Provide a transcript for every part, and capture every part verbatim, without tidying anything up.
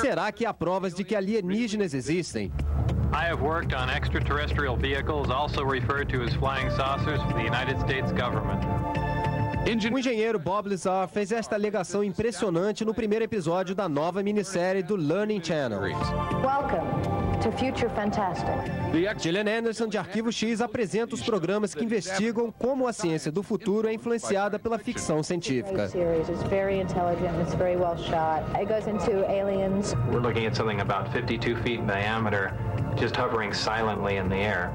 Será que há provas de que alienígenas existem? I have worked on extraterrestrial vehicles, also referred to as flying saucers, for the United States government. O engenheiro Bob Lazar fez esta alegação impressionante no primeiro episódio da nova minissérie do Learning Channel. Welcome to Future Fantastic. Giliane Anderson, de Arquivo X, apresenta os programas que investigam como a ciência do futuro é influenciada pela ficção científica. It's very intelligent, it's very well shot. It goes into aliens. We're looking at something about fifty-two feet in diameter, just hovering silently in the air.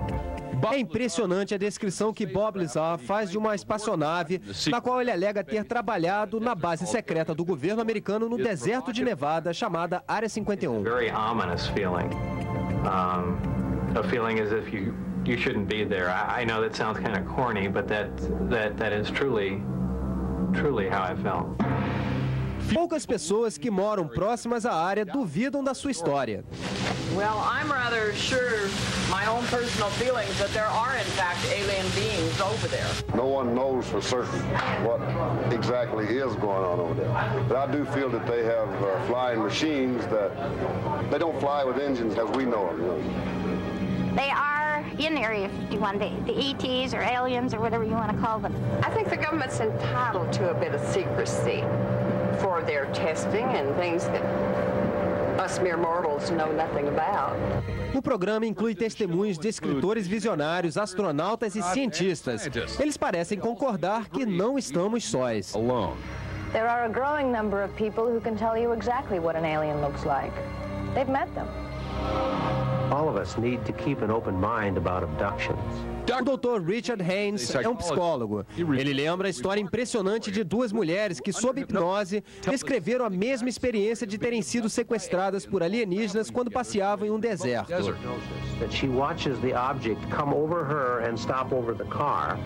É impressionante a descrição que Bob Lazar faz de uma espaçonave, na qual ele alega ter trabalhado na base secreta do governo americano no deserto de Nevada, chamada Área cinquenta e um. Poucas pessoas que moram próximas à área duvidam da sua história. Well, I'm rather sure my own personal feelings that there are, in fact, alien beings over there. No one knows for certain what exactly is going on over there. But I do feel that they have uh, flying machines that they don't fly with engines as we know them. Really. They are in Area fifty-one, the, the E Ts or aliens or whatever you want to call them. I think the government's entitled to a bit of secrecy for their testing and things that... O programa inclui testemunhos de escritores visionários, astronautas e cientistas. Eles parecem concordar que não estamos sós. There are a growing number of people who can tell you exactly what an alien looks like. They've met them. All of us need to keep an open mind about abductions. O doutor Richard Haynes é um psicólogo. Ele lembra a história impressionante de duas mulheres que, sob hipnose, descreveram a mesma experiência de terem sido sequestradas por alienígenas quando passeavam em um deserto. That she watches the object come over her and stop over the car.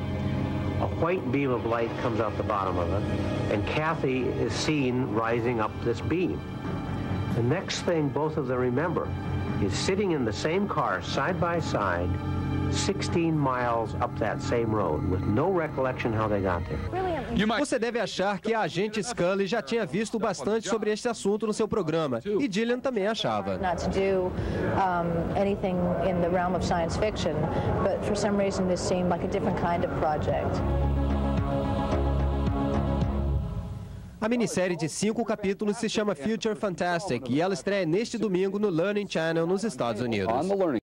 A white beam of light comes out the bottom of it, and Kathy is seen rising up this beam. The next thing both of them remember is sitting in the same car side by side, sixteen miles up that same road, with no recollection how they got there. Você deve achar que a agente Scully já tinha visto bastante sobre este assunto no seu programa, e Gillian também achava. Not to do um, anything in the realm of science fiction, but for some reason this seemed like a different kind of project. A minissérie de cinco capítulos se chama Future Fantastic e ela estreia neste domingo no Learning Channel nos Estados Unidos.